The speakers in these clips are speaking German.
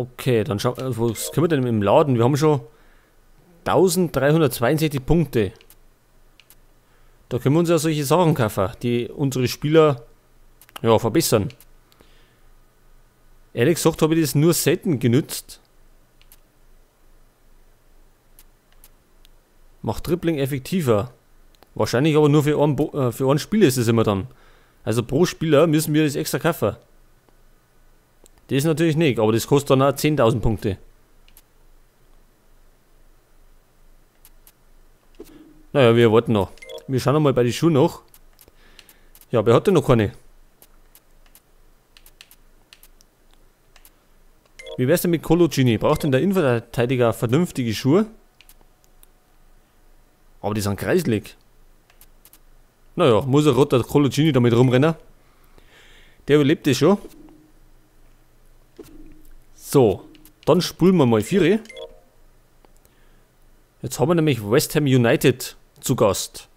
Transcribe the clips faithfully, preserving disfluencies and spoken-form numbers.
Okay, dann schauen wir, was können wir denn im Laden? Wir haben schon dreizehnhundertzweiundsechzig Punkte. Da können wir uns ja solche Sachen kaufen, die unsere Spieler ja verbessern. Ehrlich gesagt habe ich das nur selten genützt. Macht Dribbling effektiver. Wahrscheinlich aber nur für einen, für einen Spieler ist es immer dann. Also pro Spieler müssen wir das extra kaufen. Das natürlich nicht, aber das kostet dann auch zehntausend Punkte. Naja, wir warten noch. Wir schauen nochmal bei den Schuhen nach. Ja, wer hat denn noch keine? Wie wär's denn mit Coloccini? Braucht denn der Innenverteidiger vernünftige Schuhe? Aber die sind kreislig. Naja, muss er roter Coloccini damit rumrennen. Der überlebt das schon. So, dann spulen wir mal vier. Jetzt haben wir nämlich West Ham United zu Gast.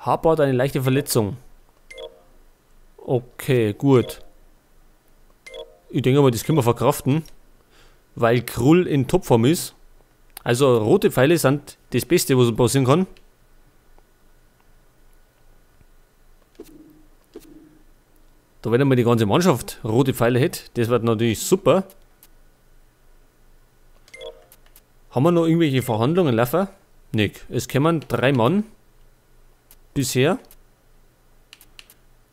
Harper hat eine leichte Verletzung. Okay, gut. Ich denke mal, das können wir verkraften, weil Krull in Topform ist. Also rote Pfeile sind das Beste, was passieren kann. Da wenn einmal die ganze Mannschaft rote Pfeile hätte, das wird natürlich super. Haben wir noch irgendwelche Verhandlungen laufen? Nicht. Es kämen drei Mann bisher.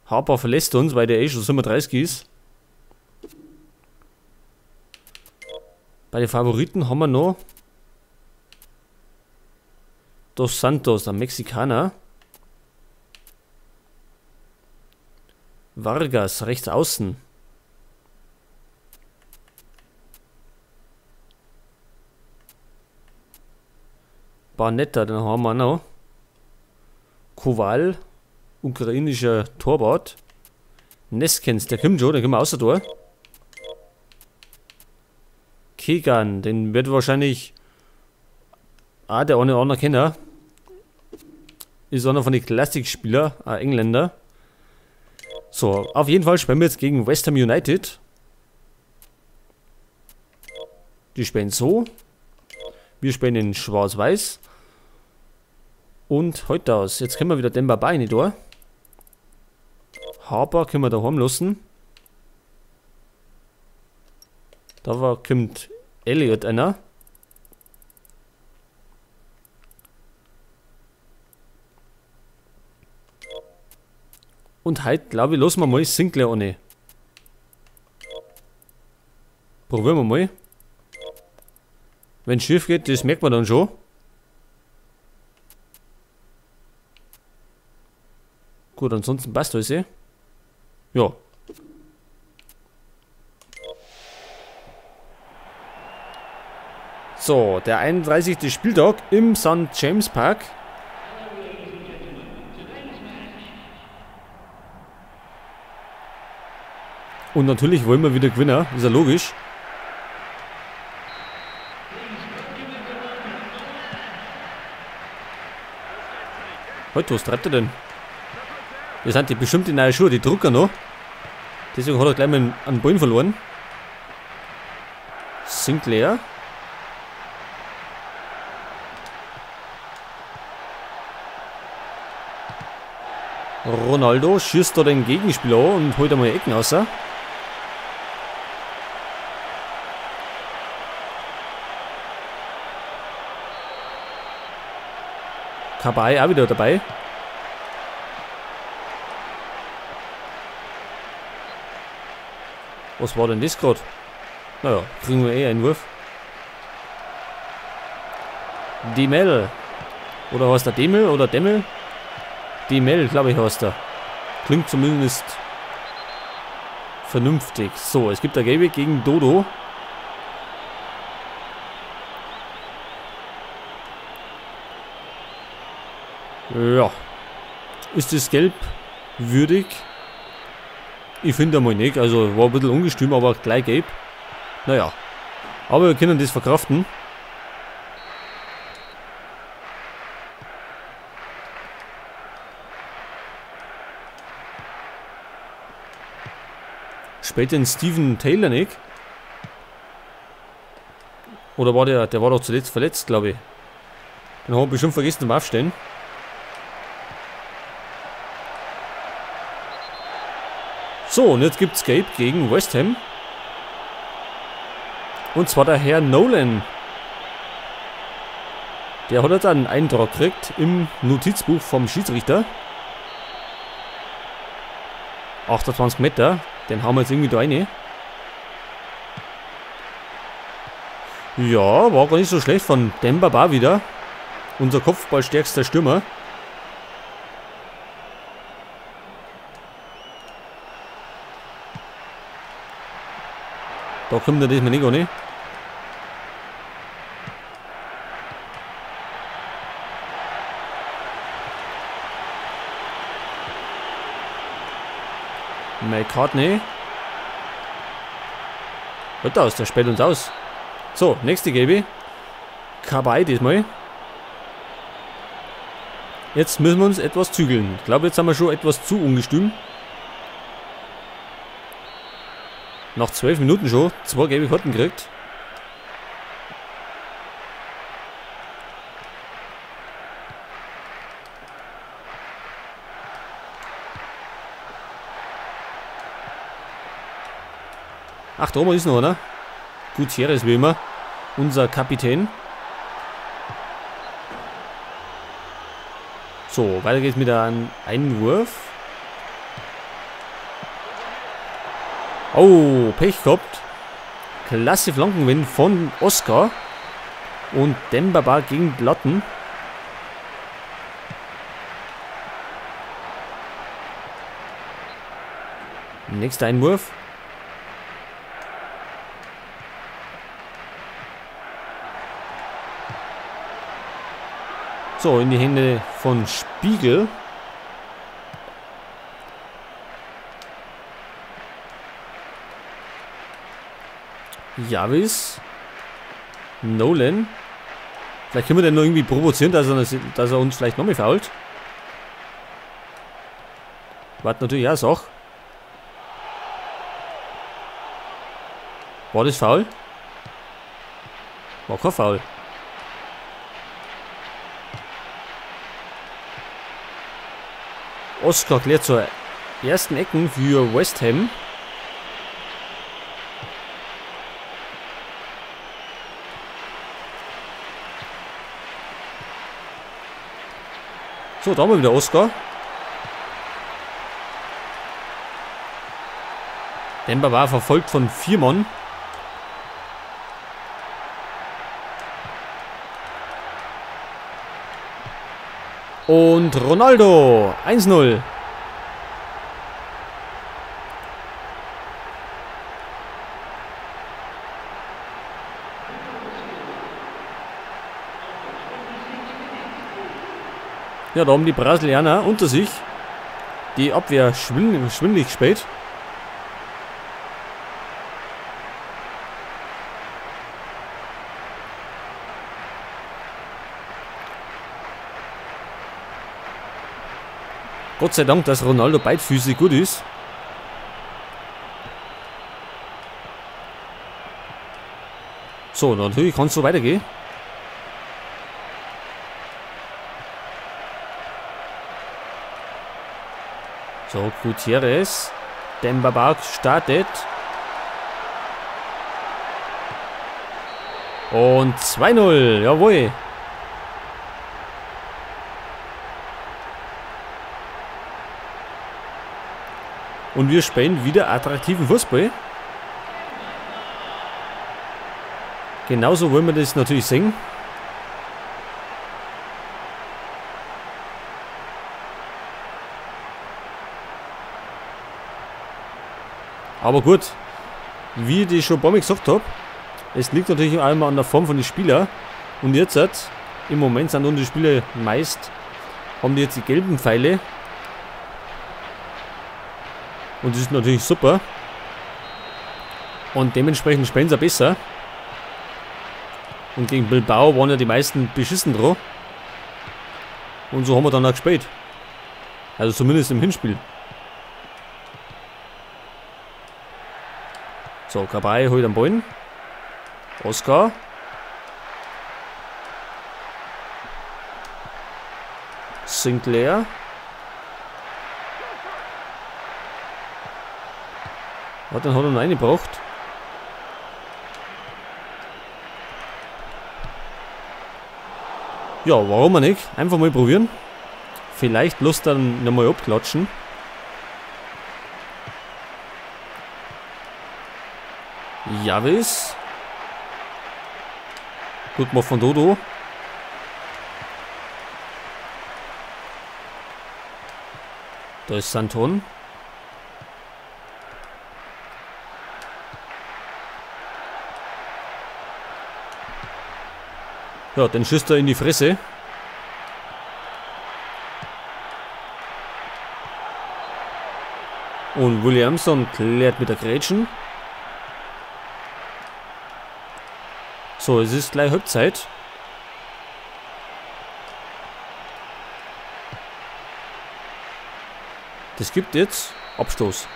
Harper verlässt uns, weil der eh schon siebenunddreißig ist. Bei den Favoriten haben wir noch Dos Santos, der Mexikaner. Vargas, rechts außen. Barnetta, den haben wir noch. Kowal, ukrainischer Torwart. Neskens, der kommt schon, der kommt außer Tor. Kegan, den wird wahrscheinlich ah, der eine oder andere kennen. Ist einer von den Klassikspielern, ein Engländer. So, auf jeden Fall spielen wir jetzt gegen West Ham United. Die spielen so. Wir spielen in Schwarz-Weiß. Und heute aus. Jetzt können wir wieder Demba Ba nicht da. Harper können wir da lassen. Da war, kommt Elliot einer. Und heute, glaube ich, lassen wir mal Sinclair ohne. Probieren wir mal. Wenn es schief geht, das merkt man dann schon. Gut, ansonsten passt alles. Ja. So, der einunddreißigste Spieltag im Sankt James Park. Und natürlich wollen wir wieder gewinnen, ist ja logisch. Heute, was treibt er denn? Das sind die bestimmt die neuen Schuhe, die Drucker noch. Deswegen hat er gleich mal einen Ball verloren. Sinclair. Ronaldo schießt da den Gegenspieler an und holt einmal Ecken raus. Kabai auch wieder dabei. Was war denn das gerade? Naja, kriegen wir eh einen Wurf. Demel. Oder heißt der Demel oder Demel? Demel, glaube ich, heißt er. Klingt zumindest vernünftig. So, es gibt der Gelbe gegen Dodo. Ja, ist das Gelb würdig? Ich finde einmal nicht, also war ein bisschen ungestüm, aber gleich gelb. Naja, aber wir können das verkraften. Spielt denn Steven Taylor nicht? Oder war der, der war doch zuletzt verletzt, glaube ich. Den haben wir bestimmt vergessen zum Aufstellen. So, und jetzt gibt es Gelb gegen West Ham. Und zwar der Herr Nolan. Der hat dann einen Eintrag gekriegt im Notizbuch vom Schiedsrichter. achtundzwanzig Meter. Den haben wir jetzt irgendwie da rein. Ja, war gar nicht so schlecht von Demba Ba wieder. Unser kopfballstärkster Stürmer. Da kommt er diesmal nicht gar nicht. McCartney. Hört aus, der spielt uns aus. So, nächste Gelbe. Kabai diesmal. Jetzt müssen wir uns etwas zügeln. Ich glaube, jetzt haben wir schon etwas zu ungestüm. Nach zwölf Minuten schon zwei gelbe Karten gekriegt. Ach, da oben ist noch einer. Gutierrez wie immer. Unser Kapitän. So, weiter geht's mit einem Einwurf. Oh, Pech gehabt. Klasse Flankenwin von Oscar. Und Demba Ba gegen Platten. Nächster Einwurf. So, in die Hände von Spiegel. Javis. Nolan. Vielleicht können wir den noch irgendwie provozieren, dass er, dass er uns vielleicht nochmal fault. Warte natürlich, ja, ist auch. War das faul? War kein Foul. Oscar klärt zur ersten Ecken für West Ham. So, da haben wir wieder Oscar. Demba war verfolgt von Firmon. Und Ronaldo. eins null. Ja, da haben die Brasilianer unter sich. Die Abwehr schwindelig, schwindelig spät. Gott sei Dank, dass Ronaldo beidfüßig gut ist. So, natürlich kann es so weitergehen. So, Gutierrez. Demba Ba startet. Und zwei null, jawohl. Und wir spielen wieder attraktiven Fußball. Genauso wollen wir das natürlich sehen. Aber gut, wie ich schon ein paar Mal gesagt habe, es liegt natürlich einmal an der Form von den Spielern. Und jetzt hat, im Moment sind unsere Spieler meist, haben die jetzt die gelben Pfeile. Und das ist natürlich super. Und dementsprechend spielen sie besser. Und gegen Bilbao waren ja die meisten beschissen drauf. Und so haben wir dann auch gespielt. Also zumindest im Hinspiel. So, Kabai holt den Ball. Oscar. Sinclair. Ja, dann hat er noch einen gebraucht. Ja, warum auch nicht? Einfach mal probieren. Vielleicht Lust dann nochmal abklatschen. Javis. Gut mal von Dodo. Da ist Santon. Ja, den schießt er in die Fresse. Und Williamson klärt mit der Grätschen. So, es ist gleich Halbzeit. Das gibt jetzt Abstoß.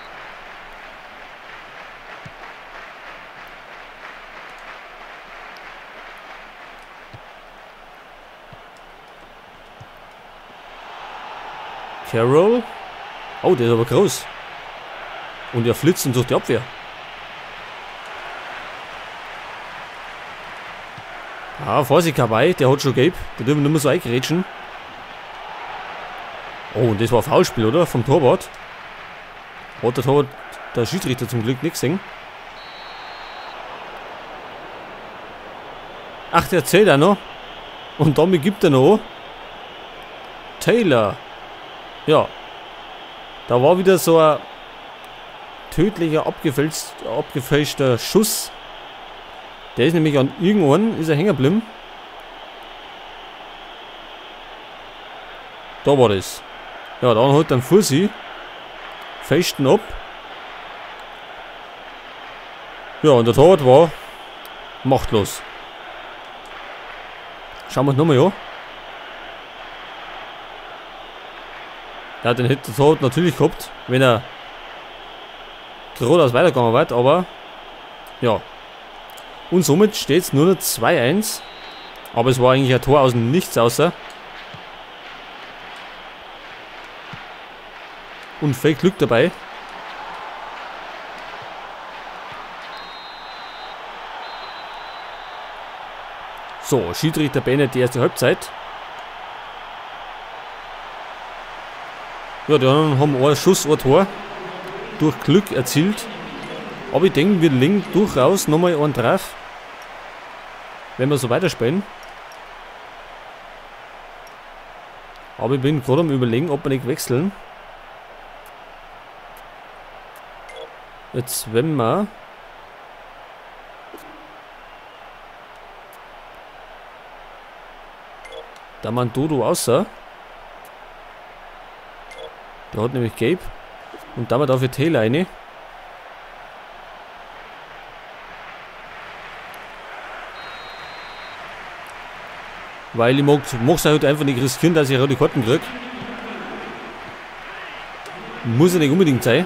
Carroll. Oh, der ist aber groß. Und er flitzt und durch die Abwehr. Ah, Vorsicht, Kabai, der hat schon gelb. Der dürfen wir nicht mehr so eingrätschen. Oh, und das war ein Foulspiel, oder? Vom Torwart. Hat der Torwart, der Schiedsrichter zum Glück nicht gesehen. Ach, der zählt auch noch. Und damit gibt er noch. Taylor. Ja. Da war wieder so ein tödlicher, abgefälscht, abgefälschter Schuss. Der ist nämlich an irgendwann, ist er hängen geblieben. Da war das. Ja, dann hat dann Fussi. Fechten ab. Ja, und der Torwart war machtlos. Schauen wir uns nochmal an. Ja, den hätte der Torwart natürlich gehabt, wenn er gerade aus weitergegangen wird, aber ja. Und somit steht es nur noch zwei eins. Aber es war eigentlich ein Tor aus dem Nichts außer. Und viel Glück dabei. So, Schiedsrichter beendet die erste Halbzeit. Ja, die anderen haben einen Schuss, ein Tor. Durch Glück erzielt. Aber ich denke, wir legen durchaus nochmal einen drauf. Wenn wir so weiterspielen. Aber ich bin gerade am Überlegen, ob wir nicht wechseln. Jetzt, wenn wir. Da man Dodo aussah. Der hat nämlich gelb. Und da man dafür T-Line. Weil ich mag es halt einfach nicht riskieren, dass ich rote Karten kriege. Muss ja nicht unbedingt sein.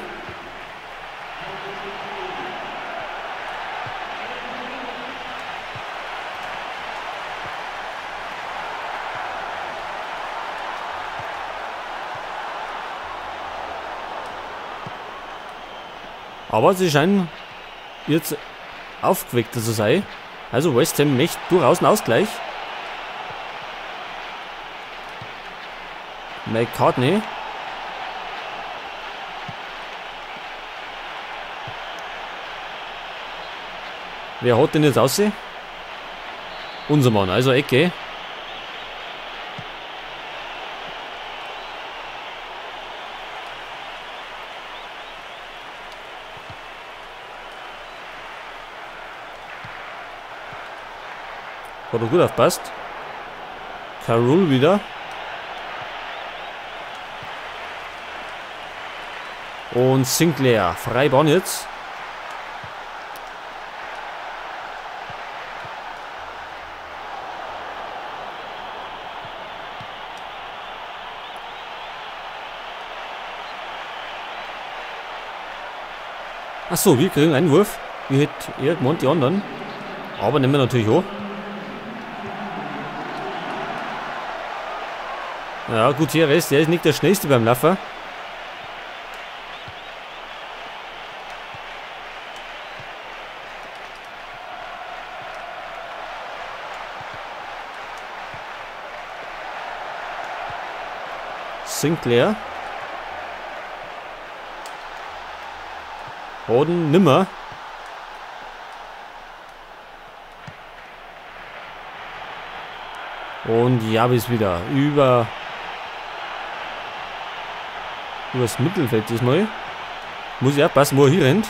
Aber sie scheinen jetzt aufgeweckter zu sein. Also West Ham möchte durchaus einen Ausgleich. McCartney. Wer hat denn jetzt aussehen? Unser Mann, also Ecke. Hat er gut aufpasst. Krull wieder. Und Sinclair. Freibahn jetzt. Achso, wir kriegen einen Wurf. Wie hit irgendwann die anderen. Aber nehmen wir natürlich hoch. Ja, Gutierrez, der ist nicht der schnellste beim Laffer. Sinclair. Hoden nimmer. Und Jabis wieder über übers Mittelfeld diesmal. Muss ich abpassen, wo er hier rennt.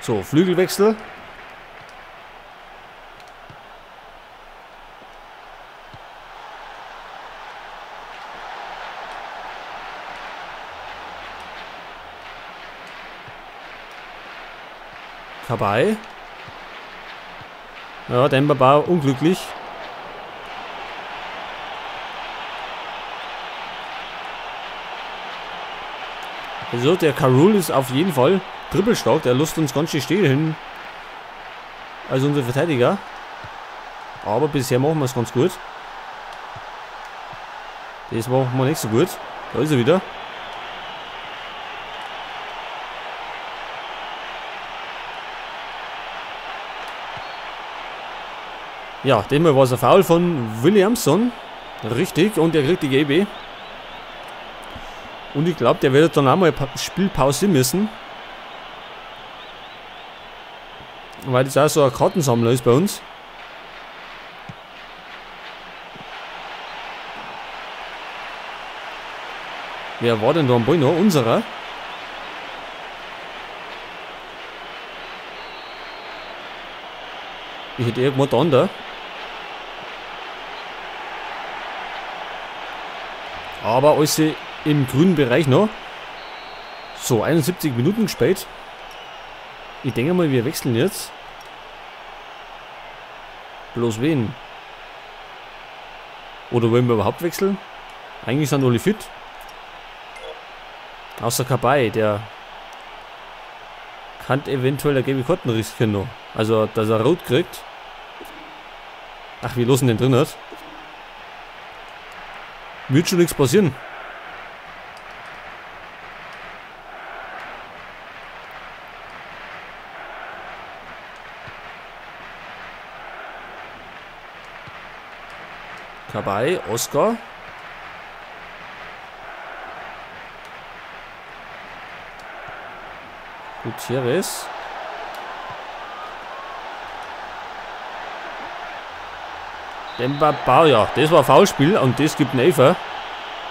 So, Flügelwechsel. Kabai. Ja, Demba Ba unglücklich. Also der Krull ist auf jeden Fall trippelstark, der lässt uns ganz schön stehen hin. Also unser Verteidiger. Aber bisher machen wir es ganz gut. Das machen wir nicht so gut. Da ist er wieder. Ja, diesmal war es ein Foul von Williamson. Richtig, und er kriegt die G B. Und ich glaube, der wird dann auch mal Spielpause müssen. Weil das auch so ein Kartensammler ist bei uns. Wer war denn da am Ball noch? Unserer? Ich hätte irgendwo da da. Aber alles im grünen Bereich noch. So, einundsiebzig Minuten gespielt. Ich denke mal, wir wechseln jetzt. Bloß wen? Oder wollen wir überhaupt wechseln? Eigentlich sind alle fit. Außer Kabai, der kann eventuell eine gelbe Karten riskieren noch. Also, dass er rot kriegt. Ach, wie losen den drin hat. Wird schon nichts passieren. Kabai, Oscar. Gutierrez. Demba Ba, ja, das war Foulspiel und das gibt einen Elfer.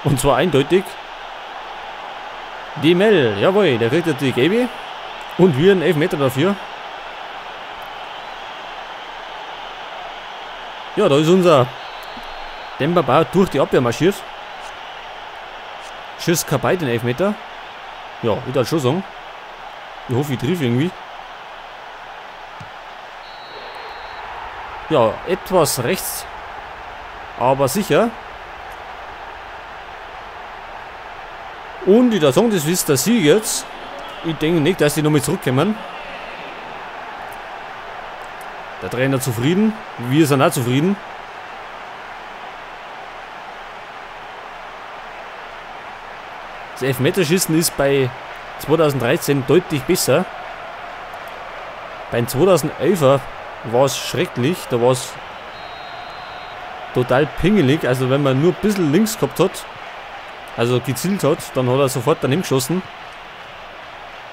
Und zwar eindeutig. Demel, jawohl, der kriegt jetzt die Gelbe. Und wir einen Elfmeter dafür. Ja, da ist unser Demba Ba durch die Abwehr marschiert. Schuss Kabai den Elfmeter. Ja, ich darf schon sagen. Ich hoffe, ich triff irgendwie. Ja, etwas rechts. Aber sicher. Und ich darf sagen, das ist der Sieg jetzt. Ich denke nicht, dass die nochmal zurückkommen. Der Trainer zufrieden. Wir sind auch zufrieden. Das Elfmeterschießen ist bei zweitausenddreizehn deutlich besser. Beim zweitausendelfer war es schrecklich. Da war es total pingelig. Also wenn man nur ein bisschen links gehabt hat, also gezielt hat, dann hat er sofort daneben geschossen.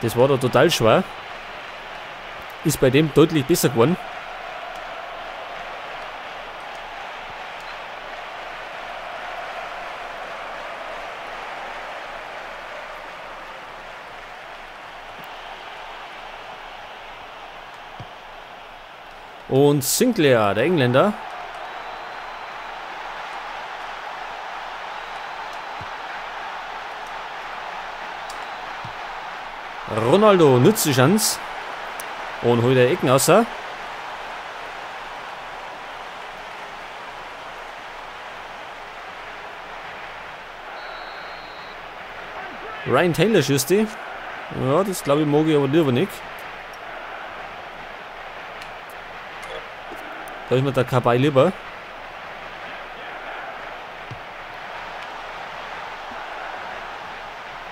Das war da total schwer. Ist bei dem deutlich besser geworden. Und Sinclair, der Engländer. Ronaldo nutzt die Chance. Und holt der Ecken raus. Ryan Taylor schießt die. Ja, das glaube ich mag ich aber lieber nicht. Da ist mir der Kabai lieber.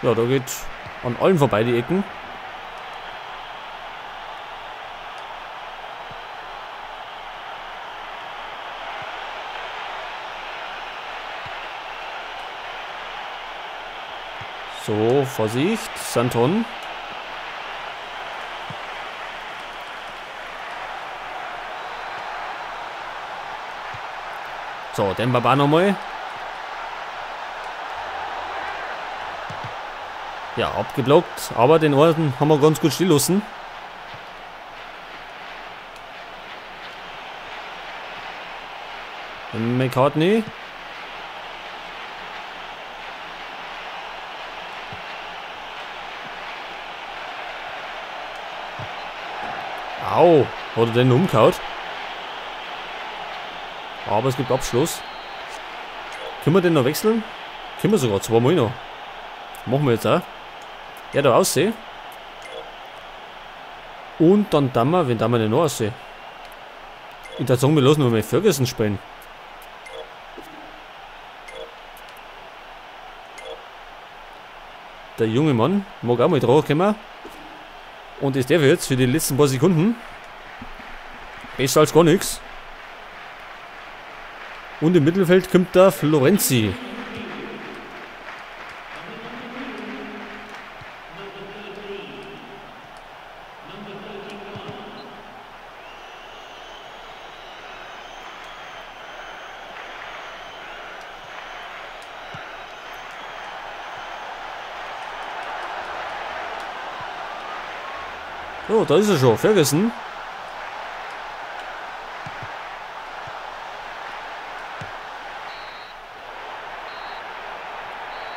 Ja, da geht an allen vorbei die Ecken. So, Vorsicht, Santon. So, Demba Ba nochmal. Ja, abgeblockt, aber den Orden haben wir ganz gut stehen lassen. McCartney. Au, hat er den umgehauen? Aber es gibt Abschluss. Können wir den noch wechseln? Können wir sogar zweimal noch. Machen wir jetzt auch. Ja, da aussehen. Und dann tun wir, wenn tun wir den noch aussehen. Ich würde sagen, wir lassen mal Ferguson spielen. Der junge Mann mag auch mal drauf kommen. Und ist der jetzt für die letzten paar Sekunden. Besser als gar nichts. Und im Mittelfeld kommt der Florenzi. So, da ist er schon, Ferguson.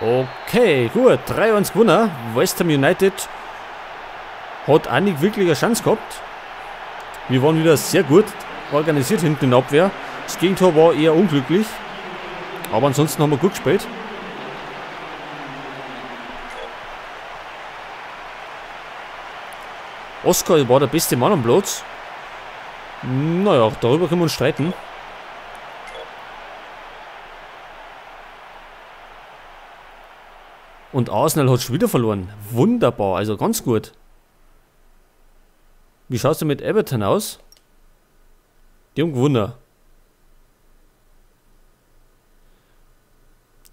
Okay, gut, drei eins gewonnen. West Ham United hat auch nicht wirklich eine Chance gehabt. Wir waren wieder sehr gut organisiert hinten in der Abwehr. Das Gegentor war eher unglücklich, aber ansonsten haben wir gut gespielt. Oscar war der beste Mann am Platz. Naja, darüber können wir uns streiten. Und Arsenal hat schon wieder verloren. Wunderbar, also ganz gut. Wie schaut es denn mit Everton aus? Die haben gewonnen.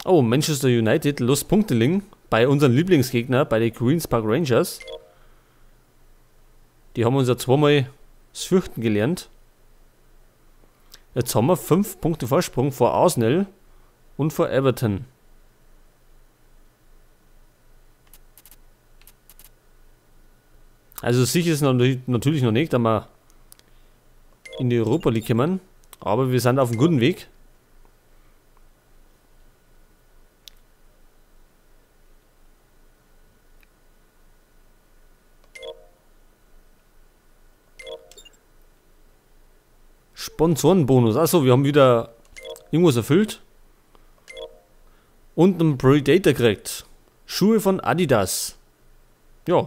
Oh, Manchester United lässt Punkte liegen bei unseren Lieblingsgegner, bei den Queens Park Rangers. Die haben uns ja zweimal das Fürchten gelernt. Jetzt haben wir fünf Punkte Vorsprung vor Arsenal und vor Everton. Also sicher ist es natürlich noch nicht, dass wir in die Europa League kommen. Aber wir sind auf einem guten Weg. Sponsorenbonus. Achso, wir haben wieder irgendwas erfüllt. Und einen Predator gekriegt. Schuhe von Adidas. Ja.